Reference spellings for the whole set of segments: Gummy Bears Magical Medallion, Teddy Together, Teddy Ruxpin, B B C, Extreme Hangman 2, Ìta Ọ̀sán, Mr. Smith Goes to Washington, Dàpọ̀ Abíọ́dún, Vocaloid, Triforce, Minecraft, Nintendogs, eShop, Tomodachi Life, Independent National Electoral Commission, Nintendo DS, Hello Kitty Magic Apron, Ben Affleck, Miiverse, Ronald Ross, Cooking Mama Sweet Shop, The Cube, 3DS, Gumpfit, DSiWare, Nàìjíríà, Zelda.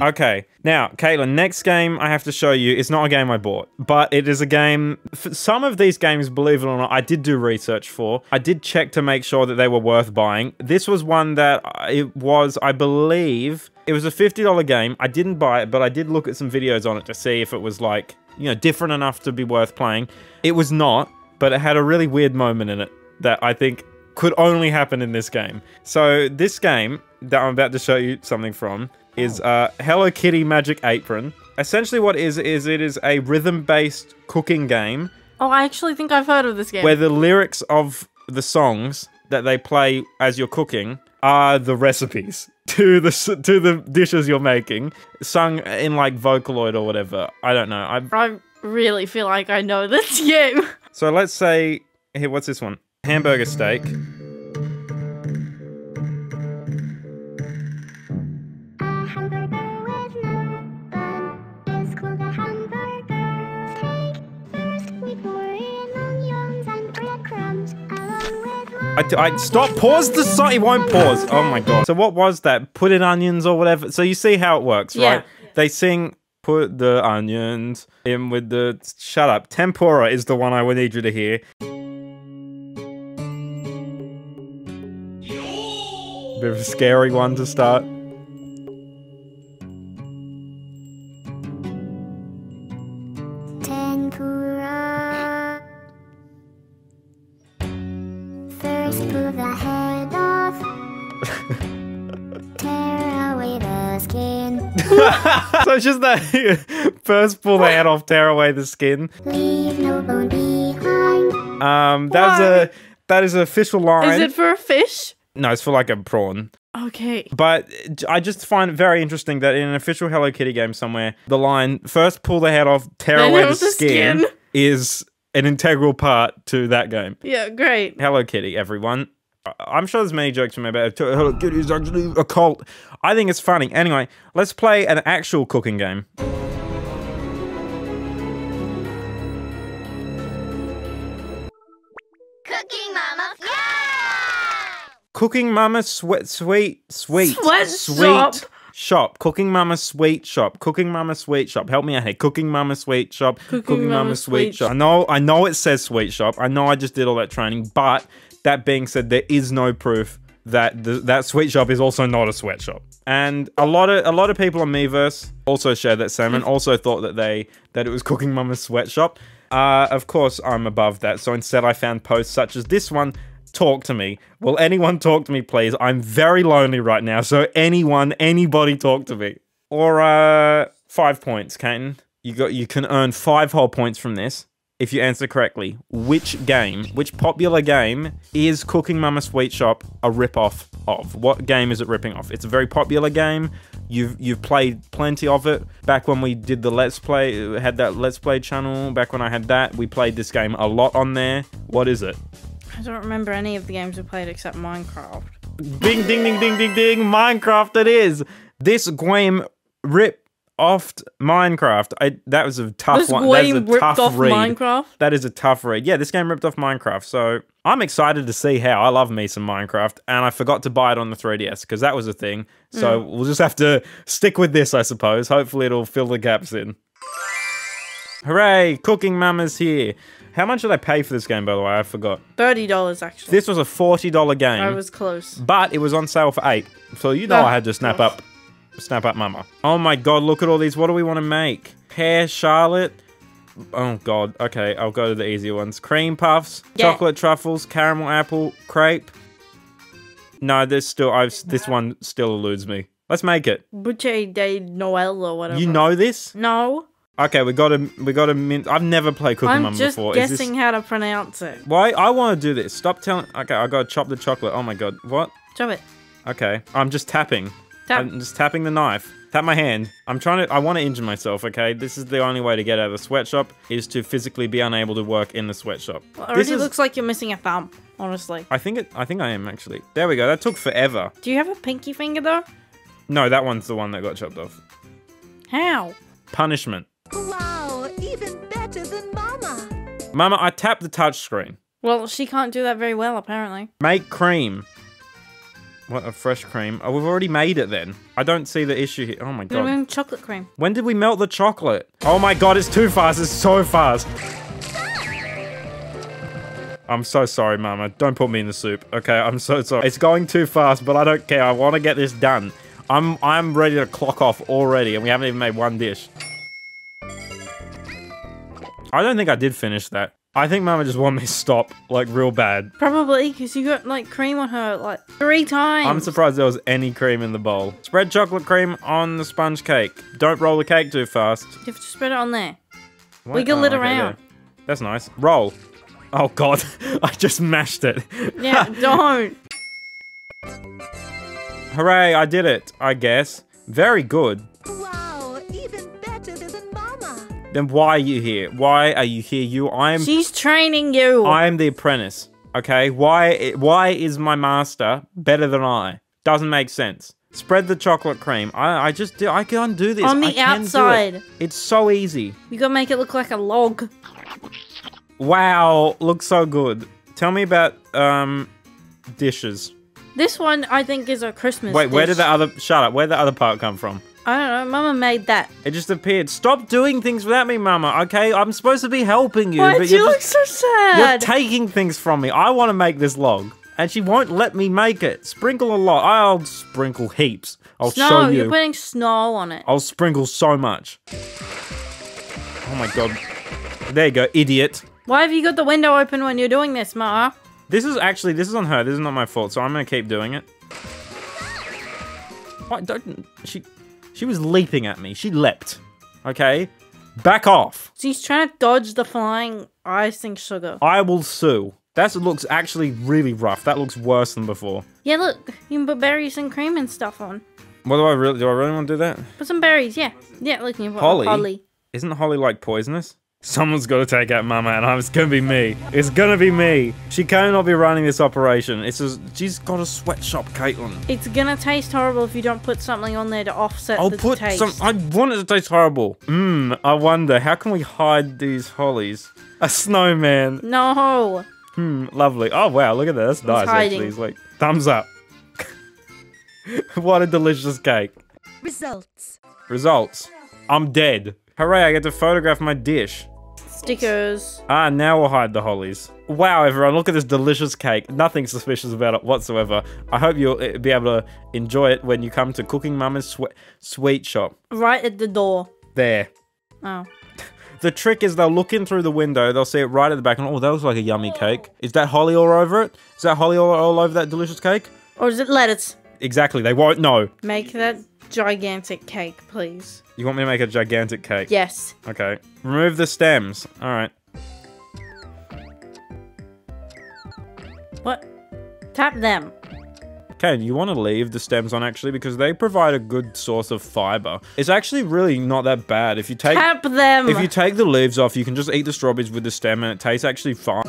Okay, now, Caitlin, next game I have to show you, it's not a game I bought, but it is a game, for some of these games, believe it or not, I did do research for. I did check to make sure that they were worth buying. This was one that I believe, it was a $50 game. I didn't buy it, but I did look at some videos on it to see if it was like, you know, different enough to be worth playing. It was not, but it had a really weird moment in it that I think could only happen in this game. So this game that I'm about to show you something from is Hello Kitty Magic Apron. Essentially what it is a rhythm-based cooking game. Oh, I actually think I've heard of this game. Where the lyrics of the songs that they play as you're cooking are the recipes to the dishes you're making, sung in like Vocaloid or whatever. I don't know. I really feel like I know this game. So let's say, here, what's this one? Hamburger steak. Stop, pause the song, it won't pause. Oh my god. So what was that? Put in onions or whatever. So you see how it works, right? Yeah. They sing, put the onions in with the, shut up. Tempura is the one I would need you to hear. Bit of a scary one to start. So it's just that first pull the head off, tear away the skin. Leave no bone behind. That is an official line. Is it for a fish? No, it's for like a prawn. Okay. But I just find it very interesting that in an official Hello Kitty game somewhere, the line "first pull the head off, tear away the skin" is an integral part to that game. Yeah, great. Hello Kitty, everyone. I'm sure there's many jokes from about Hello Kitty is actually a cult. I think it's funny. Anyway, let's play an actual cooking game. Cooking Mama, yeah! Cooking Mama Sweet Shop. Cooking Mama Sweet Shop. Cooking Mama Sweet Shop. Help me out here. Cooking Mama Sweet Shop. Cooking Mama Sweet Shop. I know it says Sweet Shop. I know I just did all that training, but that being said, there is no proof that that sweet shop is also not a sweatshop. And a lot of people on Miiverse also shared that sentiment, also thought that it was Cooking Mama's sweatshop. Of course, I'm above that. So instead, I found posts such as this one. Talk to me. Will anyone talk to me, please? I'm very lonely right now. So anyone, anybody, talk to me. Or 5 points, Caton. You can earn 5 whole points from this. If you answer correctly, which popular game is Cooking Mama Sweet Shop a rip-off of? What game is it ripping off? It's a very popular game. You've played plenty of it. Back when we did the Let's Play, had that Let's Play channel, back when I had that, we played this game a lot on there. What is it? I don't remember any of the games we played except Minecraft. Ding, ding, ding, ding, ding, ding, Minecraft it is! This game ripped off Minecraft. That was a tough one. That is a tough read. Minecraft? That is a tough read. Yeah, this game ripped off Minecraft. So I'm excited to see how. I love me some Minecraft, and I forgot to buy it on the 3DS because that was a thing. So we'll just have to stick with this, I suppose. Hopefully it'll fill the gaps in. Hooray! Cooking Mama's here. How much did I pay for this game, by the way? I forgot. $30 actually. This was a $40 game. I was close. But it was on sale for $8. So you know I had to snap up mama. Oh my god, look at all these. What do we want to make? Pear Charlotte. Oh god. Okay, I'll go to the easier ones. Cream puffs, chocolate truffles, caramel apple, crepe. No, there's still this one still eludes me. Let's make it. Boucher de Noël or whatever. You know this? No. Okay, we got a mint. I've never played Cooking Mama before. I'm just guessing how to pronounce it. Why? I want to do this. Stop telling. Okay, I got to chop the chocolate. Oh my god. What? Chop it. Okay. I'm just tapping. Tap. I'm just tapping the knife. Tap my hand. I want to injure myself, okay? This is the only way to get out of the sweatshop, is to physically be unable to work in the sweatshop. Well, this looks like you're missing a thumb, honestly. I think I am, actually. There we go. That took forever. Do you have a pinky finger, though? No, that one's the one that got chopped off. How? Punishment. Wow, even better than Mama. Mama, I tapped the touchscreen. Well, she can't do that very well, apparently. Make cream. What, a fresh cream? Oh, we've already made it then. I don't see the issue here. Oh my god. We're chocolate cream. When did we melt the chocolate? Oh my god, it's too fast. It's so fast. I'm so sorry, Mama. Don't put me in the soup. Okay, I'm so sorry. It's going too fast, but I don't care. I want to get this done. I'm ready to clock off already, and we haven't even made one dish. I don't think I did finish that. I think Mama just wanted me to stop, like, real bad. Probably, because you got, like, cream on her, like, 3 times. I'm surprised there was any cream in the bowl. Spread chocolate cream on the sponge cake. Don't roll the cake too fast. You have to spread it on there. What? Wiggle it around. Yeah. That's nice. Roll. Oh, God. I just mashed it. Yeah, don't. Hooray, I did it, I guess. Very good. Wow, even better than Mama. Then why are you here? Why are you here? She's training you. I am the apprentice, okay? Why is my master better than I? Doesn't make sense. Spread the chocolate cream. I can't do this. On the outside. It's so easy. You gotta make it look like a log. Wow, looks so good. Tell me about, dishes. This one, I think, is a Christmas dish. Wait, where did the other... Shut up. Where did the other part come from? I don't know. Mama made that. It just appeared. Stop doing things without me, Mama, okay? I'm supposed to be helping you. Why do you look so sad? You're taking things from me. I want to make this log. And she won't let me make it. Sprinkle a lot. I'll sprinkle heaps. I'll show you. You're putting snow on it. I'll sprinkle so much. Oh, my God. There you go, idiot. Why have you got the window open when you're doing this, Ma? This is on her. This is not my fault, so I'm gonna keep doing it. Why don't she was leaping at me. She leapt. Okay? Back off. She's trying to dodge the flying icing sugar. I will sue. That looks actually really rough. That looks worse than before. Yeah, look. You can put berries and cream and stuff on. What do I really want to do that? Put some berries, yeah. Yeah, look, you can put holly. Isn't holly like poisonous? Someone's got to take out Mama, and it's going to be me. It's going to be me. She cannot be running this operation. It's just, she's got a sweatshop, Caitlin. It's going to taste horrible if you don't put something on there to offset the taste. I want it to taste horrible. Mmm, I wonder, how can we hide these hollies? A snowman. No. Hmm, lovely. Oh, wow, look at that. That's nice, actually. It's like, thumbs up. What a delicious cake. Results. Results. I'm dead. Hooray, I get to photograph my dish. Stickers. Ah, now we'll hide the hollies. Wow, everyone, look at this delicious cake. Nothing suspicious about it whatsoever. I hope you'll be able to enjoy it when you come to Cooking Mama's Sweet Shop. Right at the door. There. Oh. The trick is they'll look in through the window, they'll see it right at the back, and oh, that looks like a yummy cake. Is that holly all over it? Is that holly all over that delicious cake? Or is it lettuce? Exactly, they won't know. Make that gigantic cake, please. You want me to make a gigantic cake? Yes. Okay. Remove the stems. All right. What? Tap them. Okay, you want to leave the stems on, actually, because they provide a good source of fiber. It's actually really not that bad. If you take... Tap them! If you take the leaves off, you can just eat the strawberries with the stem, and it tastes actually fine.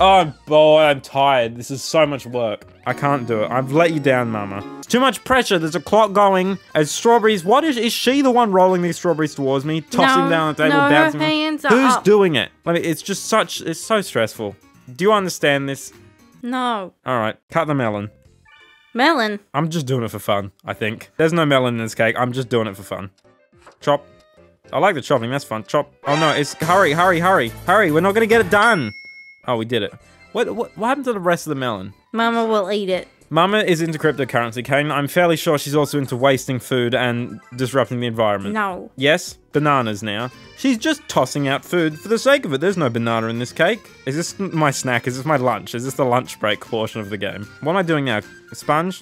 Oh, boy, I'm tired. This is so much work. I can't do it. I've let you down, Mama. It's too much pressure. There's a clock going. As strawberries... What is she the one rolling these strawberries towards me? Tossing down the table, bouncing... Who's doing it? I mean, it's just such... It's so stressful. Do you understand this? No. All right. Cut the melon. Melon? I'm just doing it for fun, I think. There's no melon in this cake. I'm just doing it for fun. Chop. I like the chopping. That's fun. Chop. Oh, no. It's... Hurry, hurry, hurry. Hurry. We're not going to get it done. Oh, we did it. What happened to the rest of the melon? Mama will eat it. Mama is into cryptocurrency, Kane. I'm fairly sure she's also into wasting food and disrupting the environment. No. Yes? Bananas now. She's just tossing out food for the sake of it. There's no banana in this cake. Is this my snack? Is this my lunch? Is this the lunch break portion of the game? What am I doing now? A sponge?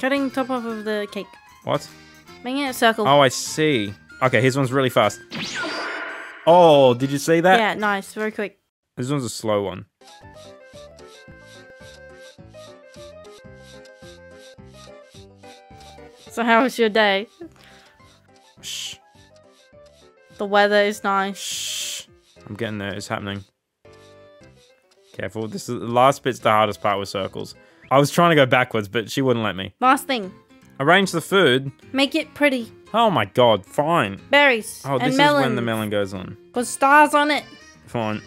Cutting top off of the cake. What? Making it a circle. Oh, I see. Okay, his one's really fast. Oh, did you see that? Yeah, nice. Very quick. This one's a slow one. So how was your day? Shh. The weather is nice. Shh. I'm getting there. It's happening. Careful. This is the last bit's the hardest part with circles. I was trying to go backwards, but she wouldn't let me. Last thing. Arrange the food. Make it pretty. Oh my god. Fine. Berries. Oh, this is when the melon goes on. Put stars on it. Fine.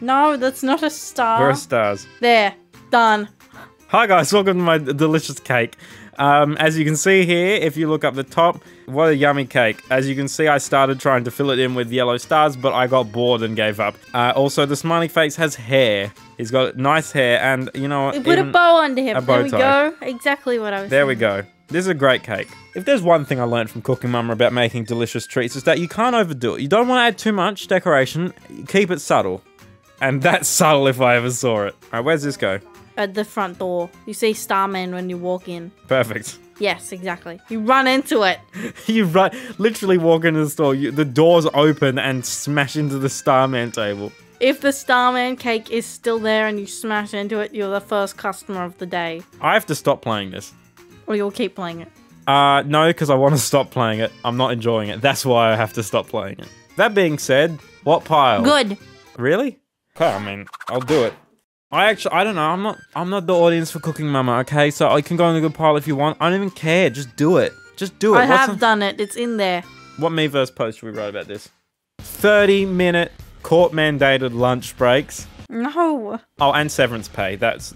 No, that's not a star. Where are stars? There. Done. Hi guys, welcome to my delicious cake. As you can see here, if you look up the top, what a yummy cake. As you can see, I started trying to fill it in with yellow stars, but I got bored and gave up. Also, the smiley face has hair. He's got nice hair, and you know what? We put a bow under him. There we go. Exactly what I was saying. There we go. This is a great cake. If there's one thing I learned from Cooking Mama about making delicious treats, is that you can't overdo it. You don't want to add too much decoration. Keep it subtle. And that's subtle if I ever saw it. Alright, where's this go? At the front door. You see Starman when you walk in. Perfect. Yes, exactly. You run into it. You literally walk into the store. The doors open and smash into the Starman table. If the Starman cake is still there and you smash into it, you're the first customer of the day. I have to stop playing this. Or you'll keep playing it. No, because I want to stop playing it. I'm not enjoying it. That's why I have to stop playing it. That being said, what pile? Good. Really? Okay, I mean, I'll do it. I don't know, I'm not the audience for Cooking Mama, okay? So I can go in a good pile if you want. I don't even care, just do it. Just do it. I have done it, it's in there. What Meverse post should we write about this? 30-minute court-mandated lunch breaks. No. Oh, and severance pay, that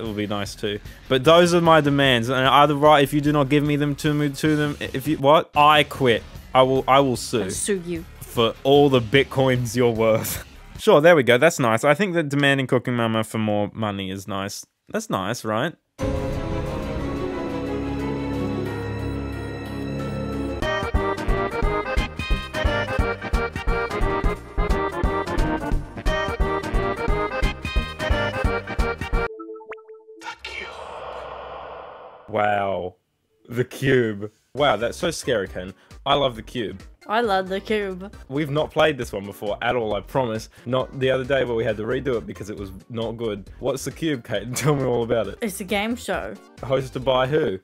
will be nice too. But those are my demands, and either right, if you do not give me them what? I quit. I will sue. I'll sue you. For all the bitcoins you're worth. Sure, there we go. That's nice. I think that demanding Cooking Mama for more money is nice. That's nice, right? The Cube. Wow. The Cube. Wow, that's so scary, Ken. I love The Cube. I love The Cube. We've not played this one before at all, I promise. Not the other day where we had to redo it because it was not good. What's The Cube, Kate? Tell me all about it. It's a game show. Hosted by who?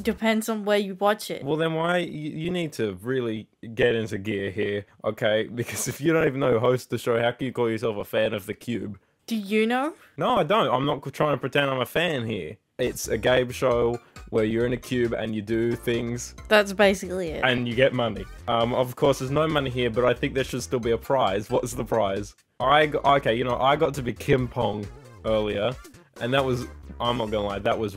Depends on where you watch it. Well, then why? You need to really get into gear here, okay? Because if you don't even know who hosts the show, how can you call yourself a fan of The Cube? Do you know? No, I don't. I'm not trying to pretend I'm a fan here. It's a game show where you're in a cube and you do things. That's basically it. And you get money. Of course, there's no money here, but I think there should still be a prize. What's the prize? Okay, you know, I got to be Kim Pong earlier, and that was, I'm not gonna lie, that was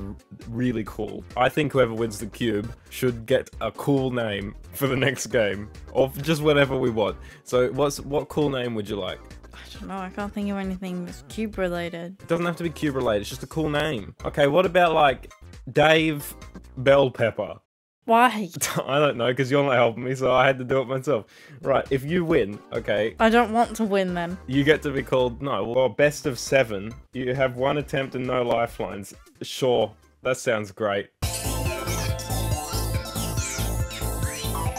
really cool. I think whoever wins The Cube should get a cool name for the next game, or just whatever we want. So what cool name would you like? I don't know, I can't think of anything that's cube related. It doesn't have to be cube related, it's just a cool name. Okay, what about like Dave Bell Pepper? Why? I don't know, because you're not helping me, so I had to do it myself. Right, if you win, okay. I don't want to win then. You get to be called, no, well, best of 7. You have 1 attempt and no lifelines. Sure, that sounds great.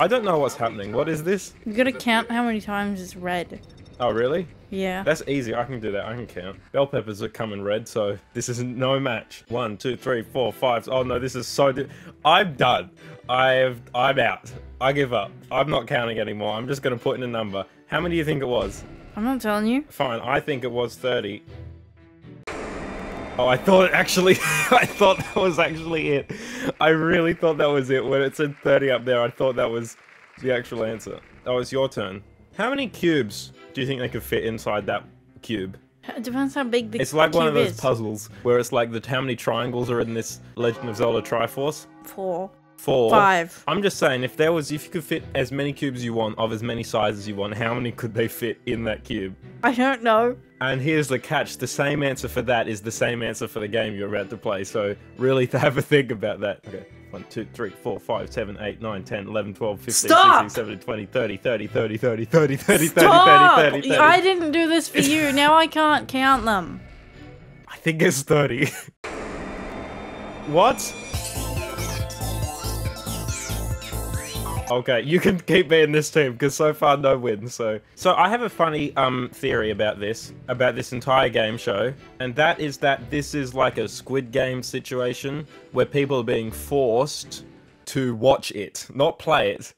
I don't know what's happening. What is this? You gotta count how many times it's red. Oh, really? Yeah. That's easy. I can do that. I can count. Bell peppers are coming red, so this is no match. 1, 2, 3, 4, 5. Oh, no, this is so... I'm done. I'm out. I give up. I'm not counting anymore. I'm just going to put in a number. How many do you think it was? I'm not telling you. Fine. I think it was 30. Oh, I thought it actually... I thought that was actually it. I really thought that was it. When it said 30 up there, I thought that was the actual answer. Oh, it's your turn. How many cubes do you think they could fit inside that cube? It depends how big the cube is. It's like one of those puzzles where it's like how many triangles are in this Legend of Zelda Triforce? 4. 4. 5. I'm just saying, if you could fit as many cubes as you want, of as many sizes you want, how many could they fit in that cube? I don't know. And here's the catch, the same answer for that is the same answer for the game you're about to play, so really have a think about that. Okay. 1, 2, 3, 4, 5, 7, 8, 9, 10, 11, 12, 15, 16, 17, 20, 30, 30, 30, 30, 30, 30, 30, 30, 30, 30. I didn't do this for you, now I can't count them. I think it's 30. What? Okay, you can keep me in this team, because so far no wins, so I have a funny theory about this entire game show, and that is that this is like a Squid Game situation where people are being forced to watch it, not play it,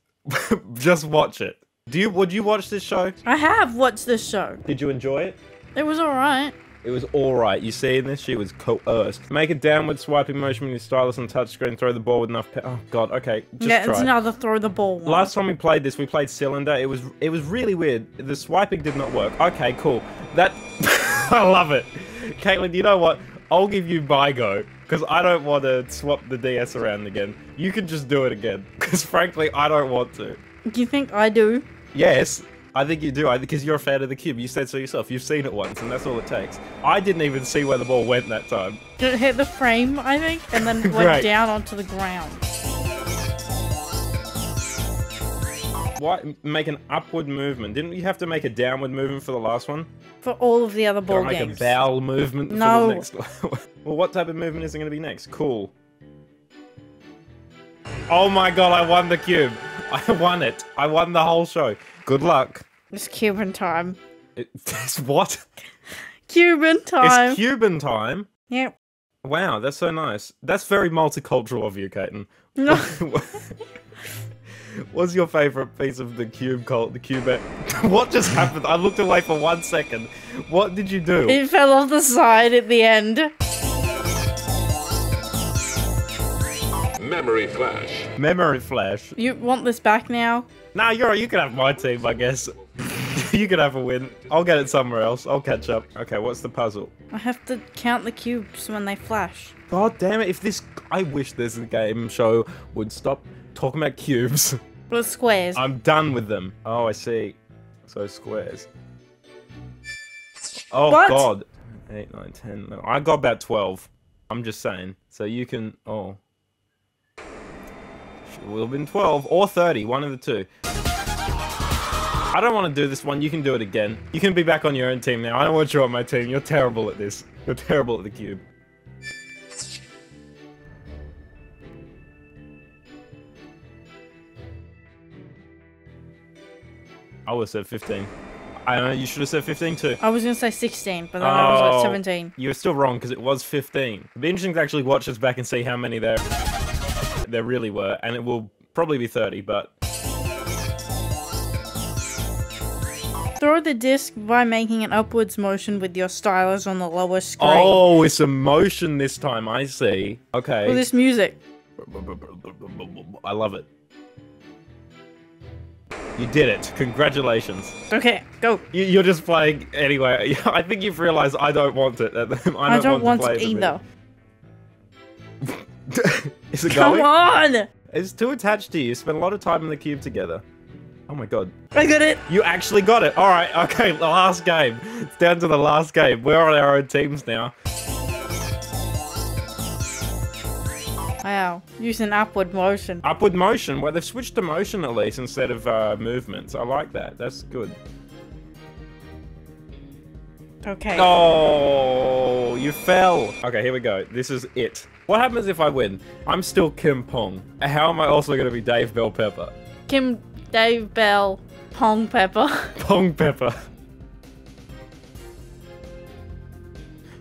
just watch it. Would you watch this show? I have watched this show. Did you enjoy it? It was alright. It was alright. You see in this, she was coerced. Make a downward swiping motion with your stylus on touchscreen. Throw the ball with enough. Oh god. Okay. Just yeah, it's another throw the ball one. Last time we played this, we played Cylinder. It was really weird. The swiping did not work. Okay, cool. That I love it. Caitlin, you know what? I'll give you my go, because I don't want to swap the DS around again. You can just do it again, because frankly, I don't want to. Do you think I do? Yes, I think you do, because you're a fan of The Cube. You said so yourself. You've seen it once, and that's all it takes. I didn't even see where the ball went that time. It hit the frame, I think, and then went down onto the ground. Why make an upward movement? Didn't you have to make a downward movement for the last one? For all of the other ball games. Make a bowel movement for the next one. Well, what type of movement is it going to be next? Cool. Oh my god, I won The Cube. I won it. I won the whole show. Good luck. It's Cuban time. It's what? Cuban time. It's Cuban time? Yep. Wow, that's so nice. That's very multicultural of you, Caitlin. No. What's your favorite piece of The Cube What just happened? I looked away for 1 second. What did you do? It fell off the side at the end. Memory flash. Memory flash. You want this back now? Nah, you can have my team, I guess. You can have a win. I'll get it somewhere else. I'll catch up. Okay, what's the puzzle? I have to count the cubes when they flash. God damn it, I wish this game show would stop talking about cubes. Well, squares. I'm done with them. Oh, I see. So squares. Oh, what? God. 8, 9, 10, 11. I got about 12. I'm just saying. So you can... Oh. It would have been 12 or 30. One of the two. I don't want to do this one. You can do it again. You can be back on your own team now. I don't want you on my team. You're terrible at this. You're terrible at The Cube. I would have said 15. I don't know, you should have said 15 too. I was going to say 16, but then I was like 17. You were still wrong, because it was 15. It'd be interesting to actually watch this back and see how many there really were, and it will probably be 30, but... Throw the disc by making an upwards motion with your stylus on the lower screen. Oh, it's a motion this time, I see. Okay. Well, this music. I love it. You did it. Congratulations. Okay, go. You're just playing anyway. I think you've realized I don't want it. I don't want to play it either. Is it going? Come on! It's too attached to you. You spent a lot of time in The Cube together. Oh my god. I got it! You actually got it. Alright, okay, the last game. It's down to the last game. We're on our own teams now. Wow, using upward motion. Upward motion? Well, they've switched to motion at least instead of movements. I like that. That's good. Okay. Oh, you fell. Okay, here we go. This is it. What happens if I win? I'm still Kim Pong. How am I also going to be Dave Bell Pepper? Kim Dave Bell Pong Pepper. Pong Pepper.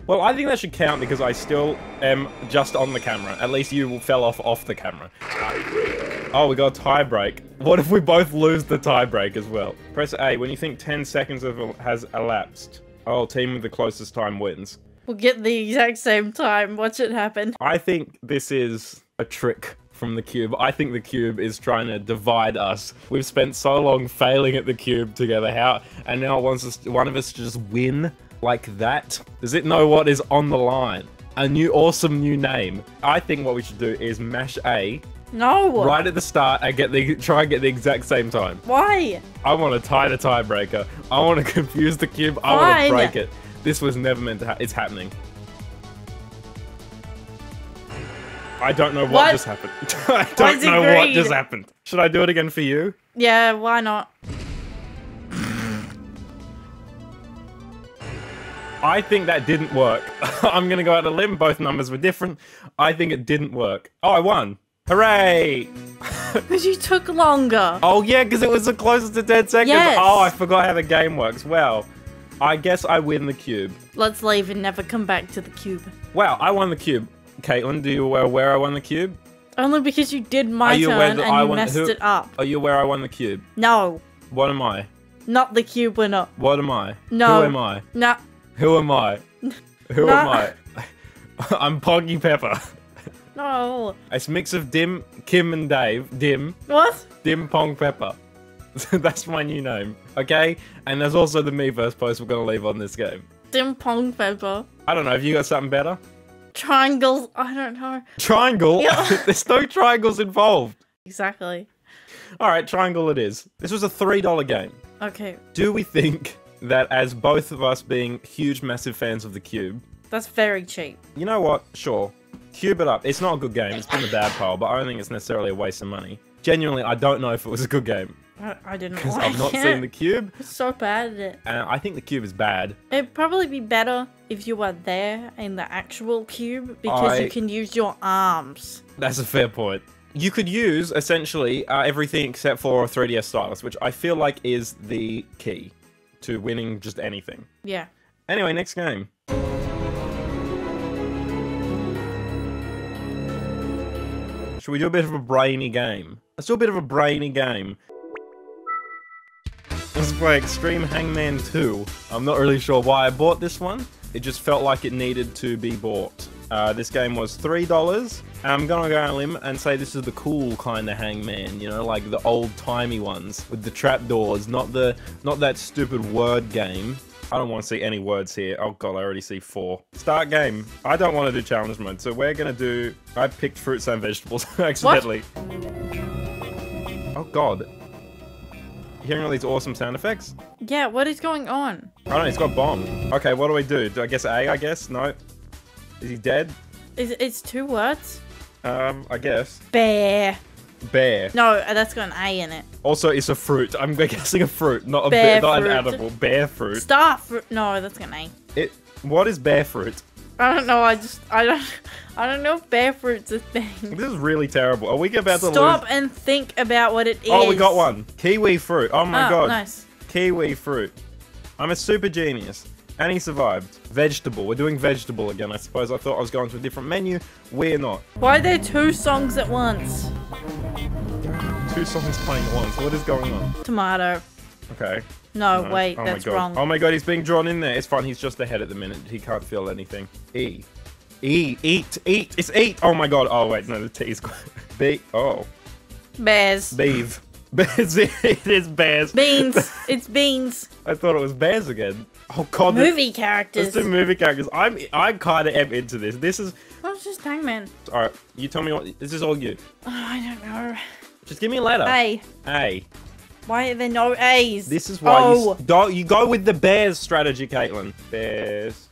Well, I think that should count because I still am just on the camera. At least you fell off the camera. Tiebreak. Oh, we got a tiebreak. What if we both lose the tiebreak as well? Press A when you think 10 seconds has elapsed. Oh, team with the closest time wins. We'll get the exact same time. Watch it happen. I think this is a trick from The Cube. I think The Cube is trying to divide us. We've spent so long failing at The Cube together, and now one of us to just win. Like that? Does it know what is on the line? A new awesome new name. I think what we should do is mash A. No. Right at the start and try and get the exact same time. Why? I want to tie the tiebreaker. I want to confuse The Cube. Fine. I want to break it. This was never meant to happen. It's happening. I don't know what just happened. I don't know what just happened. Should I do it again for you? Yeah, why not? I think that didn't work. I'm gonna go out on a limb. Both numbers were different. I think it didn't work. Oh, I won. Hooray! Because you took longer. Oh yeah, because it was the closest to 10 seconds. Yes. Oh, I forgot how the game works. Well, I guess I win The Cube. Let's leave and never come back to The Cube. Wow, I won The Cube. Caitlin, do you aware where I won The Cube? Only because you did my turn and you messed it up. Are you aware I won The Cube? No. What am I? Not The Cube winner. What am I? No. Who am I? No. Who am I? Who am I? I'm Poggy Pepper. No. It's a mix of Dim, Kim and Dave. Dim. What? Dim Pong Pepper. That's my new name. Okay? And there's also the Miiverse post we're going to leave on this game. Dim pong paper. I don't know. Have you got something better? Triangles. I don't know. Triangle? Yeah. There's no triangles involved. Exactly. All right, triangle it is. This was a $3 game. Okay. Do we think that as both of us being huge, massive fans of The Cube... That's very cheap. You know what? Sure. Cube it up. It's not a good game. It's been a bad pile, but I don't think it's necessarily a waste of money. Genuinely, I don't know if it was a good game. I didn't like it. Because I've not seen The Cube. It's so bad at it. And I think The Cube is bad. It'd probably be better if you were there in the actual cube, because you can use your arms. That's a fair point. You could use, essentially, everything except for a 3DS stylus, which I feel like is the key to winning just anything. Yeah. Anyway, next game. Should we do a bit of a brainy game? Let's do a bit of a brainy game. This is by Extreme Hangman 2. I'm not really sure why I bought this one. It just felt like it needed to be bought. This game was $3. I'm gonna go on a limb and say this is the cool kind of hangman, you know, like the old-timey ones with the trapdoors, not that stupid word game. I don't want to see any words here. Oh god, I already see 4. Start game. I don't want to do challenge mode, so we're gonna do... I picked fruits and vegetables accidentally. What? Oh god. Hearing all these awesome sound effects? Yeah, what is going on? I don't know, he's got bombed. Okay, what do we do? Do I guess A, I guess? No. Is he dead? It's 2 words? I guess. Bear. Bear. No, that's got an A in it. Also, it's a fruit. I'm guessing a fruit, not a bear, not an edible. Bear fruit. Star fruit. No, that's got an A. It. What is bear fruit? I don't know. I don't know if bear fruit's a thing. This is really terrible. Are we about to stop and think about what it is? Oh, we got one. Kiwi fruit. Oh my god. Nice. Kiwi fruit. I'm a super genius. And he survived. Vegetable. We're doing vegetable again, I suppose. I thought I was going to a different menu. We're not. Why are there 2 songs at once? 2 songs playing at once. What is going on? Tomato. Okay. No, wait, oh that's wrong. Oh my god, he's being drawn in there. It's fine, he's just ahead at the minute. He can't feel anything. E. E. Eat. Eat. It's eat. Oh my god. Oh, wait, no, the T is quite... B. Oh. Bears. Beeve. Bears. It is bears. Beans. It's beans. I thought it was bears again. Oh god. Movie characters. Let's do movie characters. I kind of am into this. This is... Well, it's just Hangman. Alright, you tell me what... This is all you. Oh, I don't know. Just give me a letter. A. A. Why are there no A's? This is why you go with the bears strategy, Caitlin. Bears.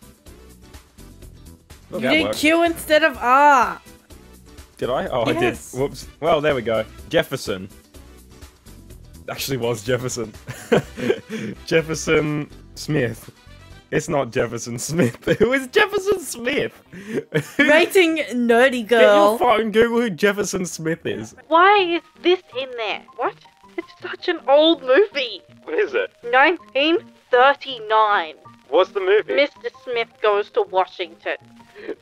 Look, you did Q instead of R. Did I? Oh, yes. I did. Whoops. Well, there we go. Jefferson. Actually was Jefferson. Jefferson Smith. It's not Jefferson Smith. Who is Jefferson Smith? Rating nerdy girl. Get your phone, Google who Jefferson Smith is. Why is this in there? What? It's such an old movie. What is it? 1939. What's the movie? Mr. Smith Goes to Washington.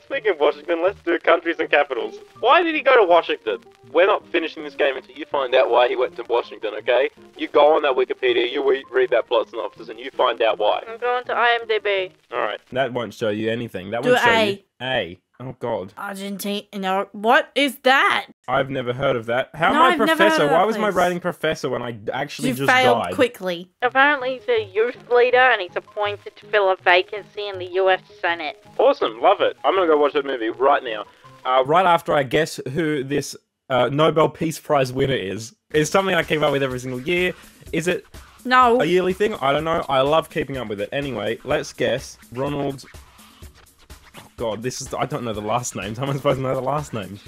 Speaking of Washington, let's do countries and capitals. Why did he go to Washington? We're not finishing this game until you find out why he went to Washington, okay? You go on that Wikipedia, you read that plot synopsis, and you find out why. I'm going to IMDb. Alright, that won't show you anything. That won't show you A. Oh god. Argentina. No, what is that? I've never heard of that. How am I professor? Why was my writing professor when I actually just died? You failed quickly. Apparently he's a youth leader and he's appointed to fill a vacancy in the US Senate. Awesome, love it. I'm gonna go watch that movie right now. Right after I guess who this Nobel Peace Prize winner is. It's something I keep up with every single year. Is it a yearly thing? I don't know. I love keeping up with it. Anyway, let's guess. Ronald... God, this is... I don't know the last names. How am I supposed to know the last names?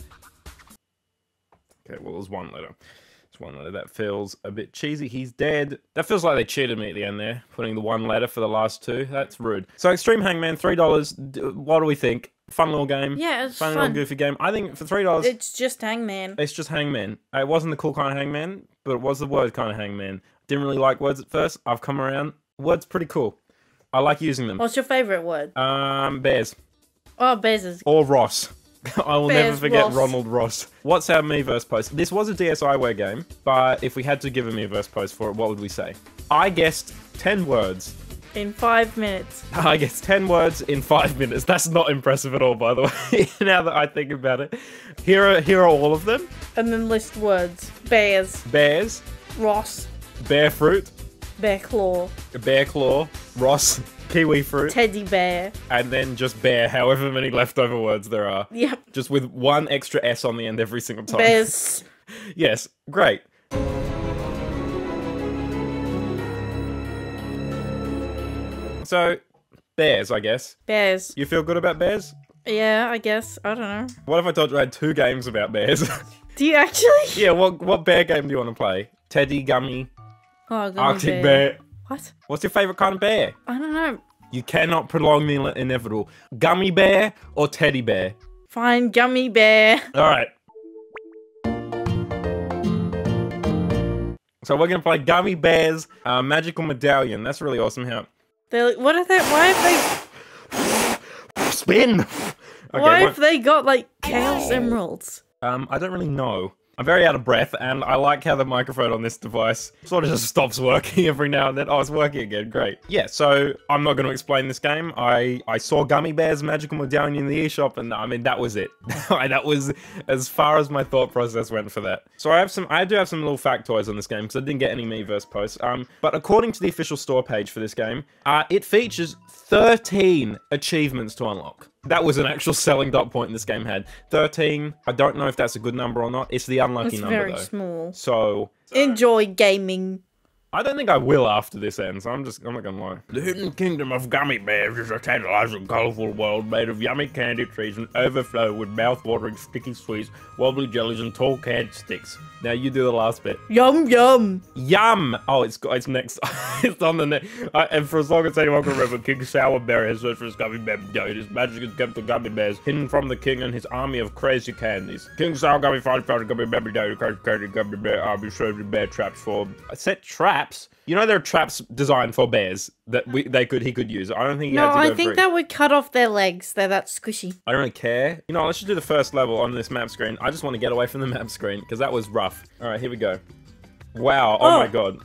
Okay, well, there's one letter. There's one letter. That feels a bit cheesy. He's dead. That feels like they cheated me at the end there, putting the one letter for the last 2. That's rude. So, Extreme Hangman, $3. What do we think? Fun little game. Yeah, it's fun. Fun little goofy game. I think for $3... It's just Hangman. It's just Hangman. It wasn't the cool kind of Hangman, but it was the word kind of Hangman. Didn't really like words at first. I've come around. Words pretty cool. I like using them. What's your favourite word? Bears. Oh, Bezos. Or Ross. I will never forget Ross. Ronald Ross. What's our Miiverse post? This was a DSiWare game, but if we had to give a Miiverse post for it, what would we say? I guessed 10 words. In 5 minutes. I guessed 10 words in 5 minutes. That's not impressive at all, by the way, now that I think about it. Here are all of them. And then list words. Bears. Bears. Ross. Bear fruit. Bear claw. Ross. kiwi fruit, teddy bear, and then just bear, however many leftover words there are. Yep. Just with one extra S on the end every single time. Bears. Yes, great. So, bears, I guess. Bears. You feel good about bears? Yeah, I guess. I don't know. What if I told you I had two games about bears? Do you actually? Yeah, what bear game do you want to play? Teddy, Gummy, oh, Arctic bear. What? What's your favourite kind of bear? I don't know. You cannot prolong the inevitable. Gummy bear or teddy bear? Fine, gummy bear. Alright. So we're going to play Gummy Bears Magical Medallion. That's really awesome. How? They're like, what are they? Why have they... Spin! Okay, why have they got, like, chaos emeralds? I don't really know. I'm very out of breath, and I like how the microphone on this device sort of just stops working every now and then. Oh, it's working again. Great. Yeah, so I'm not going to explain this game. I saw Gummy Bears Magical Medallion in the eShop, and I mean, that was it. That was as far as my thought process went for that. So I do have some little factoids on this game, because I didn't get any Miiverse posts. But according to the official store page for this game, it features 13 achievements to unlock. That was an actual selling dot point this game had. 13. I don't know if that's a good number or not. It's the unlucky number, though. It's very small. So... Enjoy gaming. I don't think I will after this ends. I'm not gonna lie. The hidden kingdom of gummy bears is a tantalizing, colorful world made of yummy candy trees and overflow with mouth-watering sticky sweets, wobbly jellies, and tall canned sticks. Now you do the last bit. Yum yum. Yum. Oh, it's next. It's on the next. And for as long as anyone can remember, King Sourberry has searched for his gummy bear medallion. His magic has kept the gummy bears hidden from the king and his army of crazy candies. King Sour Gummy finally found a gummy bear medallion, crazy candy gummy bear army served in bear traps for. I said trap. You know there are traps designed for bears that he could use. I don't think he had to go free. That would cut off their legs. They're that squishy. I don't really care. You know, let's just do the first level on this map screen. I just want to get away from the map screen because that was rough. All right, here we go. Wow. Oh my god.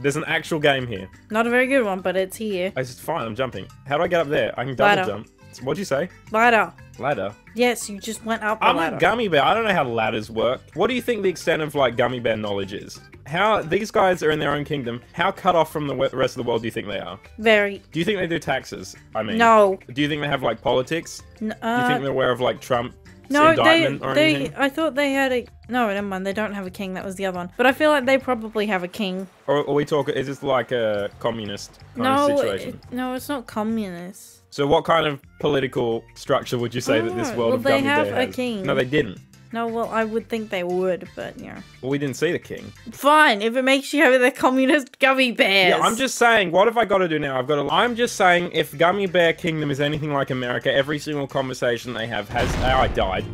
There's an actual game here. Not a very good one, but it's here. It's fine. I'm jumping. How do I get up there? I can double jump. What'd you say? Ladder. Ladder? Yes, you just went up the ladder. I'm a gummy bear. I don't know how ladders work. What do you think the extent of, like, gummy bear knowledge is? How... These guys are in their own kingdom. How cut off from the rest of the world do you think they are? Very. Do you think they do taxes? I mean... No. Do you think they have, like, politics? Do you think they're aware of, like, Trump's indictment or anything? I thought they had a... No, never mind. They don't have a king. That was the other one. But I feel like they probably have a king. Or are we talking... Is this, like, a communist kind of situation? No, it's not communist. So what kind of political structure would you say that this world of gummy bear has? Well, they have a king. No, they didn't. No, well, I would think they would, but, yeah. Well, we didn't see the king. Fine, if it makes you happy, they're communist gummy bears. Yeah, I'm just saying, what have I got to do now? I'm just saying, if Gummy Bear Kingdom is anything like America, every single conversation they have has... Oh, I died.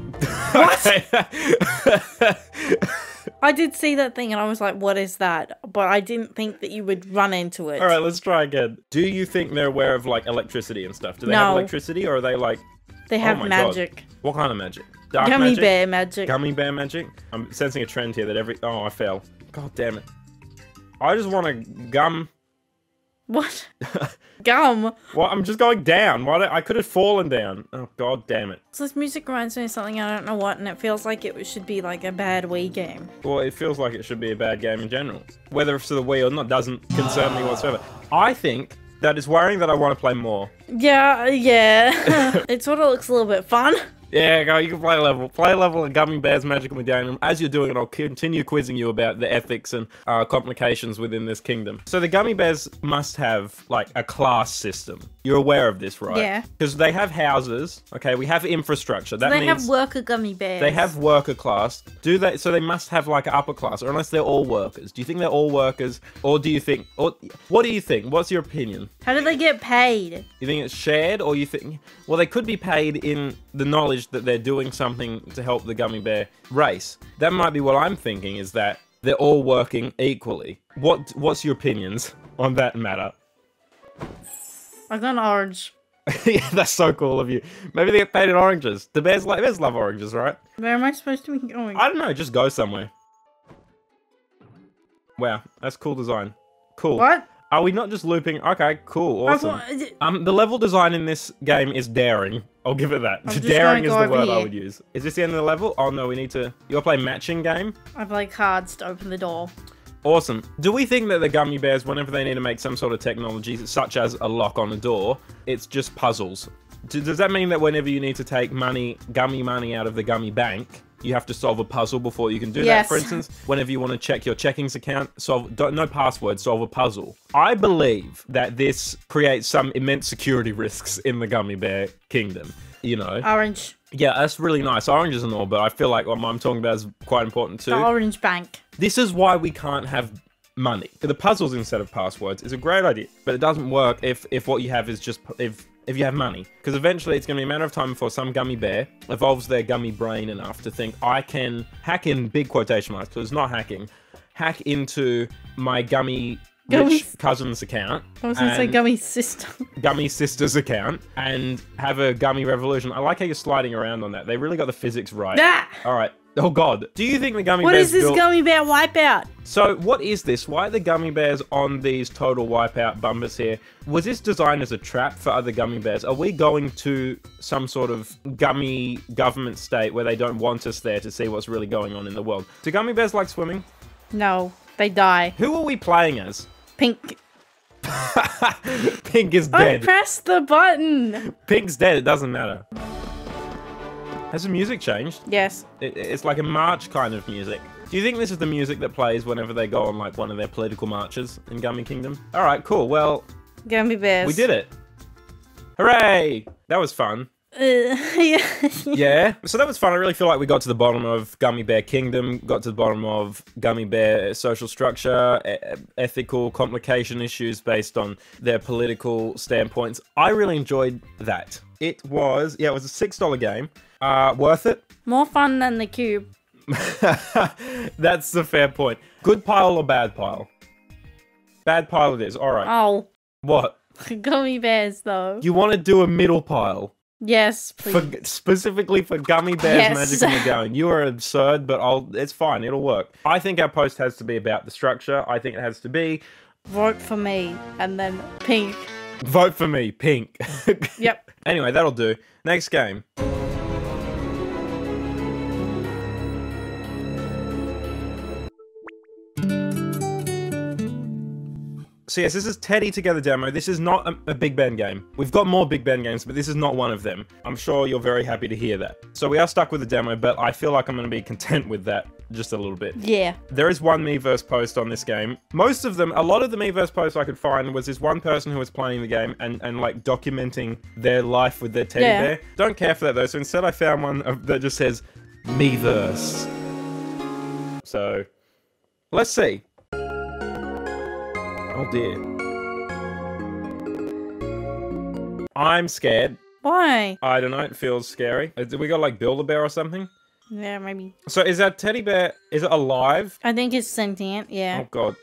What? I did see that thing and I was like, what is that? But I didn't think that you would run into it. All right, let's try again. Do you think they're aware of, like, electricity and stuff? Do they have electricity or are they, like... They have magic. God. What kind of magic? Dark gummy magic? Bear magic. Gummy bear magic? I'm sensing a trend here that every... Oh, I fell. God damn it. I just want to gum... What? Gum? Well, I'm just going down. I could have fallen down. Oh, god damn it. So this music reminds me of something I don't know what, and it feels like it should be like a bad Wii game. Well, it feels like it should be a bad game in general. Whether it's to the Wii or not doesn't concern me whatsoever. I think that is worrying that I want to play more. Yeah. It sort of looks a little bit fun. Yeah, go, you can play a level. Play a level in Gummy Bears Magical Medallion. As you're doing it, I'll continue quizzing you about the ethics and complications within this kingdom. So the Gummy Bears must have, like, a class system. You're aware of this, right? Yeah. Because they have houses. Okay, we have infrastructure. That means... They have worker Gummy Bears. They have worker class. Do they... So they must have, like, an upper class, or unless they're all workers. Do you think they're all workers? Or do you think... Or what do you think? What's your opinion? How do they get paid? You think it's shared, or you think... Well, they could be paid in the knowledge that they're doing something to help the gummy bear race. That might be what I'm thinking, is that they're all working equally. What's your opinions on that matter? I got an orange. Yeah, that's so cool of you. Maybe they get paid in oranges. The bears love oranges, right? Where am I supposed to be going? I don't know, just go somewhere. Wow, that's cool design. Cool. What? Are we not just looping? Okay, cool, awesome. The level design in this game is daring. I'll give it that. Daring is the word I would use. Is this the end of the level? Oh no, we need to... You'll play matching game? I play cards to open the door. Awesome. Do we think that the gummy bears, whenever they need to make some sort of technology, such as a lock on a door, it's just puzzles? Does that mean that whenever you need to take money, gummy money out of the gummy bank, you have to solve a puzzle before you can do that? For instance, whenever you want to check your checkings account, no password, solve a puzzle. I believe that this creates some immense security risks in the gummy bear kingdom, you know. Orange. Yeah, that's really nice. Oranges and all, but I feel like what I'm talking about is quite important too. The orange bank. This is why we can't have money. The puzzles instead of passwords is a great idea, but it doesn't work if what you have is just... If you have money, because eventually it's going to be a matter of time before some gummy bear evolves their gummy brain enough to think, I can hack in big quotation marks, because it's not hacking, hack into my gummy rich cousin's account. I was going to say gummy sister. Gummy sister's account and have a gummy revolution. I like how you're sliding around on that. They really got the physics right. Ah! All right. Oh God. Do you think the gummy bears... What is this gummy bear wipeout? So what is this? Why are the gummy bears on these total wipeout bumpers here? Was this designed as a trap for other gummy bears? Are we going to some sort of gummy government state where they don't want us there to see what's really going on in the world? Do gummy bears like swimming? No, they die. Who are we playing as? Pink. Pink is dead. I pressed the button. Pink's dead, it doesn't matter. Has the music changed? Yes. It's like a march kind of music. Do you think this is the music that plays whenever they go on like one of their political marches in Gummy Kingdom? All right, cool. Well, gummy bears. We did it. Hooray! That was fun. Yeah. Yeah. So that was fun. I really feel like we got to the bottom of Gummy Bear Kingdom, got to the bottom of Gummy Bear social structure, ethical complication issues based on their political standpoints. I really enjoyed that. It was, yeah, it was a $6 game. Worth it. More fun than the cube. That's a fair point. Good pile or bad pile? Bad pile it is. All right. Oh. What? Gummy bears though. You want to do a middle pile? Yes, please. Specifically for Gummy Bears Magical Medallion. You are absurd, but it's fine. It'll work. I think our post has to be about the structure. I think it has to be... Vote for me, and then pink. Vote for me, pink. Yep. Anyway, that'll do. Next game. So yes, this is Teddy Together demo. This is not a Big Ben game. We've got more Big Ben games, but this is not one of them. I'm sure you're very happy to hear that. So we are stuck with the demo, but I feel like I'm going to be content with that just a little bit. Yeah. There is one Miiverse post on this game. Most of them, a lot of the Miiverse posts I could find was this one person who was playing the game and like documenting their life with their teddy bear. Don't care for that though. So instead I found one that just says Miiverse. So let's see. Oh dear. I'm scared. Why? I don't know, it feels scary. Did we go like Build-A-Bear or something? Yeah, maybe. So is that teddy bear, is it alive? I think it's sentient, yeah. Oh God.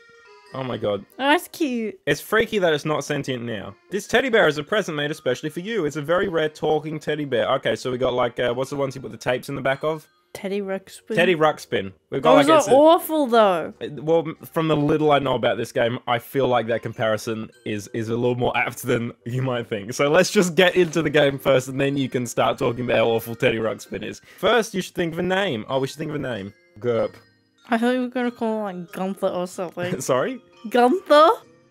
Oh my God. Oh, that's cute. It's freaky that it's not sentient now. This teddy bear is a present made especially for you. It's a very rare talking teddy bear. Okay, so we got like, what's the ones you put the tapes in the back of? Teddy Ruxpin. Teddy Ruxpin. We've got, those are awful, though. Well, from the little I know about this game, I feel like that comparison is a little more apt than you might think. So let's just get into the game first, and then you can start talking about how awful Teddy Ruxpin is. First, you should think of a name. Oh, we should think of a name. Gurp. I thought you were going to call it, like, Gunther or something. Sorry? Gunther?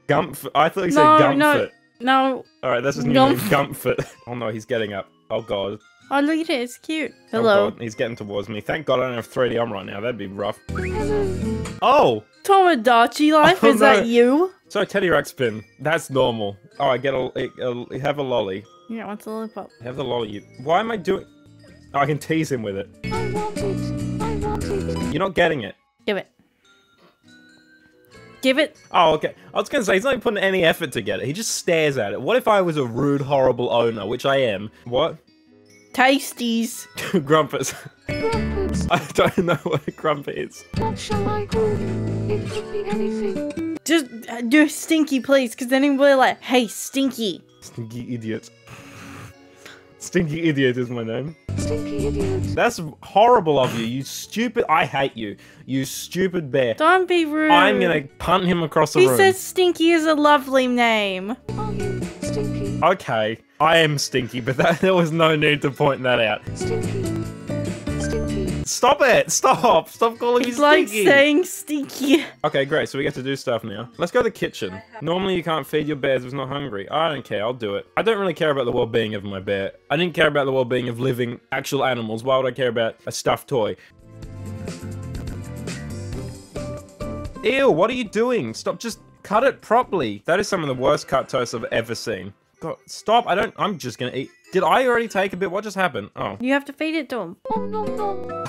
Gumpf. I thought you said Gumpfit. No. All right, that's his new name. Gumpfit. Oh, no, he's getting up. Oh, God. Oh, look at it, it's cute. Hello. Oh God, he's getting towards me. Thank God I don't have 3D on right now. That'd be rough. Oh! Tomodachi Life, is that you? So, Teddy Ruxpin. That's normal. Oh, I get a have a lolly. Yeah, what's a lollipop? Have the lolly. Why am I doing... Oh, I can tease him with it. I want it. I want it. You're not getting it. Give it. Give it. Oh, okay. I was going to say, he's not even putting any effort to get it. He just stares at it. What if I was a rude, horrible owner, which I am? What? Tasties. Grumpets. Grumpets. I don't know what a grumpet is. What shall I call you? It could be anything. Just do Stinky, please, because then we're like, hey, Stinky. Stinky idiot. Stinky idiot is my name. Stinky idiot. That's horrible of you, you stupid. I hate you. You stupid bear. Don't be rude. I'm going to punt him across the room. He says Stinky is a lovely name. Are you Stinky? Okay. I am Stinky, but there was no need to point that out. Stinky. Stinky. Stop it! Stop! Stop calling me stinky! Like saying stinky. Okay, great. So we get to do stuff now. Let's go to the kitchen. Normally you can't feed your bears if it's not hungry. I don't care. I'll do it. I don't really care about the well-being of my bear. I didn't care about the well-being of living actual animals. Why would I care about a stuffed toy? Ew, what are you doing? Stop, just cut it properly. That is some of the worst cut toast I've ever seen. God, stop, I'm just gonna eat. Did I already take a bit? What just happened? Oh. You have to feed it, Dom. Om nom nom.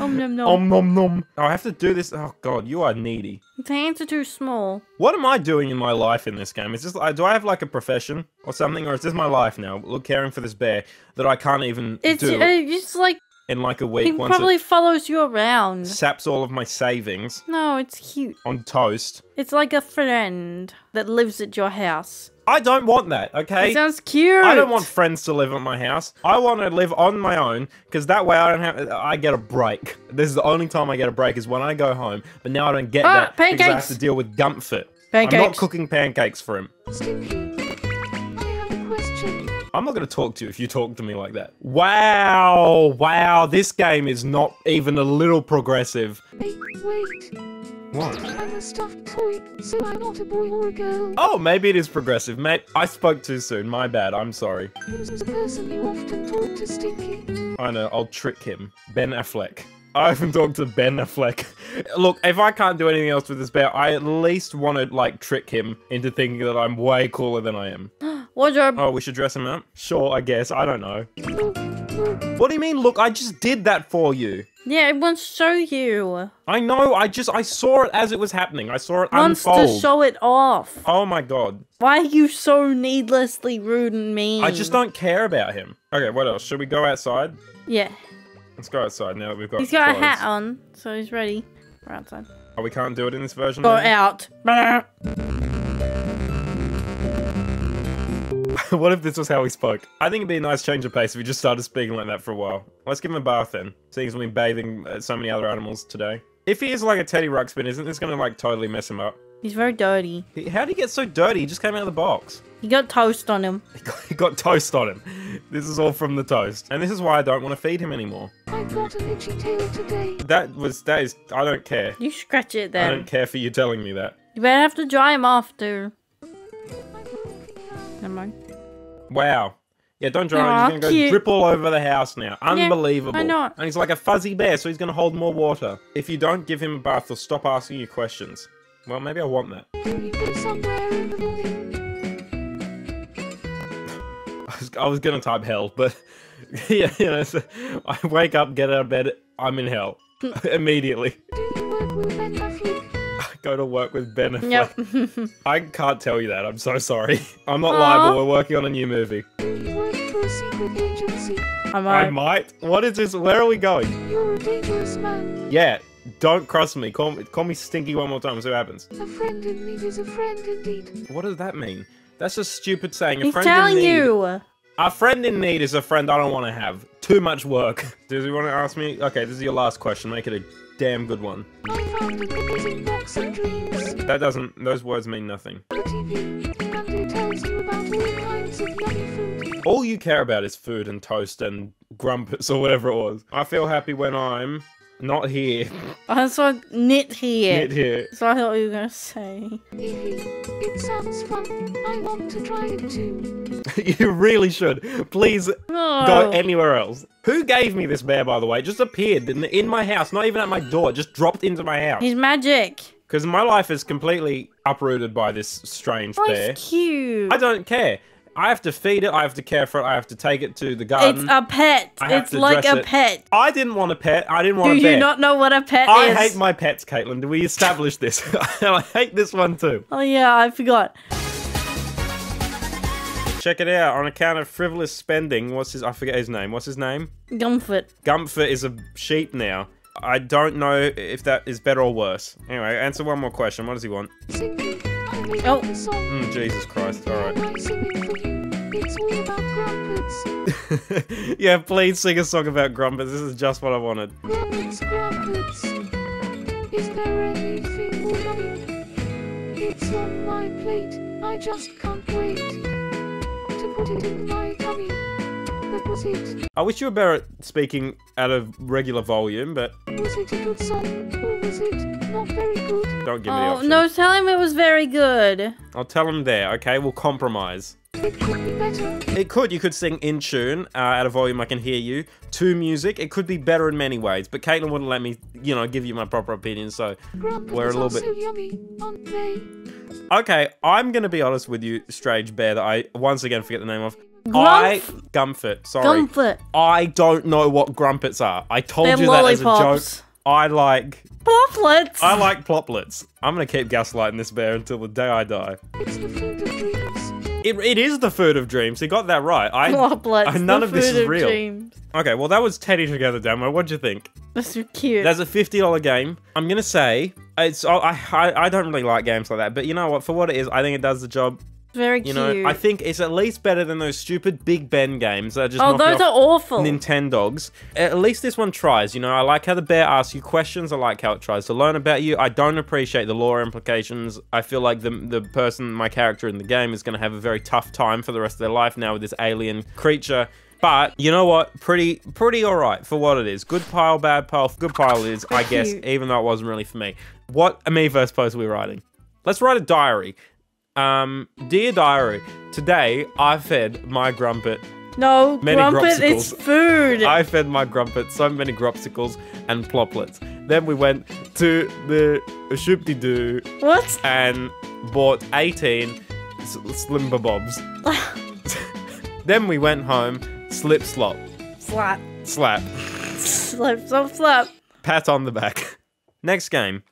Om nom nom. Om nom nom. Oh, I have to do this. Oh God, you are needy. The hands are too small. What am I doing in my life in this game? Is this, do I have like a profession or something? Or is this my life now? Look, caring for this bear that I can't even do. It's just like... in like a week. He probably follows you around. Saps all of my savings. No, it's cute. On toast. It's like a friend that lives at your house. I don't want that, okay? It sounds cute. I don't want friends to live at my house. I want to live on my own, because that way I don't have... I get a break. This is the only time I get a break, is when I go home. But now I don't get that, pancakes. Because I have to deal with Gumpfit. Pancakes. I'm not cooking pancakes for him. I'm not going to talk to you if you talk to me like that. Wow, wow, this game is not even a little progressive. Hey, wait. What? I'm a stuffed toy, so I'm not a boy or a girl. Oh, maybe it is progressive, mate. I spoke too soon, my bad, I'm sorry. Who's the person you often talk to, Stinky? I know, I'll trick him. Ben Affleck. I often talk to Ben Affleck. Look, if I can't do anything else with this bear, I at least want to, like, trick him into thinking that I'm way cooler than I am. Wardrobe. Oh, we should dress him up? Sure, I guess. I don't know. What do you mean, look? I just did that for you. Yeah, it wants to show you. I know. I saw it as it was happening. I saw it unfold. Wants to show it off. Oh, my God. Why are you so needlessly rude and mean? I just don't care about him. Okay, what else? Should we go outside? Yeah. Let's go outside now that we've got He's got clothes. A hat on, so he's ready. We're outside. Oh, we can't do it in this version? Go out. What if this was how we spoke? I think it'd be a nice change of pace if we just started speaking like that for a while. Let's give him a bath then, seeing as we've been bathing so many other animals today. If he is like a Teddy Ruxpin, isn't this gonna like totally mess him up? He's very dirty. How did he get so dirty? He just came out of the box. He got toast on him. He got toast on him. This is all from the toast. And this is why I don't want to feed him anymore. I got an itchy tail today. That is, I don't care. You scratch it then. I don't care for you telling me that. You better have to dry him off, dude. Never mind. Wow. Yeah, don't dry him. He's going to go drip all over the house now. Unbelievable. Yeah, why not? And he's like a fuzzy bear, so he's going to hold more water. If you don't give him a bath, he'll stop asking you questions. Well, maybe I want that. I was going to type hell, but yeah, you know, so I wake up, get out of bed, I'm in hell. Immediately. Go to work with Ben Affleck. Yep. I can't tell you that. I'm so sorry. I'm not liable. We're working on a new movie. I might. What is this? Where are we going? You're a dangerous man. Yeah. Don't cross me. Call me stinky one more time. See what happens. A friend in need is a friend indeed. What does that mean? That's a stupid saying. He's telling you. A friend in need is a friend I don't want to have. Too much work. Does he want to ask me? Okay, this is your last question. Make it a damn good one. That doesn't, those words mean nothing. All you care about is food and toast and grumpets or whatever it was. I feel happy when I'm not here. I saw knit here. Knit here. So I thought you were going to say. It sounds fun. I want to try it too. You really should. Please go anywhere else. Who gave me this bear, by the way? It just appeared in my house, not even at my door. It just dropped into my house. He's magic. Because my life is completely uprooted by this strange bear. It's cute. I don't care. I have to feed it, I have to care for it, I have to take it to the garden. It's a pet. It's like a pet. I didn't want a pet. I didn't want a bear. Do you not know what a pet is? I hate my pets, Caitlin. Do we establish this? And I hate this one too. Oh yeah, I forgot. Check it out. On account of frivolous spending, I forget his name. What's his name? Gumfit. Gumfit is a sheep now. I don't know if that is better or worse. Anyway, answer one more question. What does he want? Oh. Jesus Christ, alright. Yeah, please sing a song about Grumpets. This is just what I wanted. Grumpets, Grumpets. Is there anything more loving? It's on my plate. I just can't wait to put it in my tummy. That was it. I wish you were better at speaking at a regular volume, but... Was it a good song? Or was it not very good? Don't give me the option. No, tell him it was very good. I'll tell him there, okay? We'll compromise. It could be better. It could. You could sing in tune, at a volume I can hear you, to music. It could be better in many ways, but Caitlin wouldn't let me, you know, give you my proper opinion, so Grandpa we're a little bit... Yummy, aren't they? Okay, I'm going to be honest with you, Strange Bear, that I once again forget the name of. Gumfit, sorry. Gumfit. I don't know what Grumpets are. I told you that as a joke. I like... Ploplets. I like Ploplets. I'm going to keep gaslighting this bear until the day I die. It's the food of dreams. It is the food of dreams. He got that right. Ploplets, none of this is real. Dreams. Okay, well that was Teddy Together, Damo. What'd you think? That's so cute. That's a $50 game. I'm going to say, it's. I don't really like games like that, but you know what? For what it is, I think it does the job. Very cute. You know, I think it's at least better than those stupid Big Ben games that are just those are awful. Nintendogs. At least this one tries. You know, I like how the bear asks you questions. I like how it tries to learn about you. I don't appreciate the lore implications. I feel like the person, my character in the game, is going to have a very tough time for the rest of their life now with this alien creature. But you know what? Pretty all right for what it is. Good pile, bad pile. Good pile it is, I guess. Even though it wasn't really for me. What Amiiverse post are we writing? Let's write a diary. Dear diary, today I fed my Grumpet. No, many Grumpet is food. I fed my Grumpet so many Gropsicles and Ploplets. Then we went to the Shoop-de-doo. What? And bought 18 Slimber Bobs. Then we went home, slip slop. Slap. Slap. Slip slop slap. Pat on the back. Next game.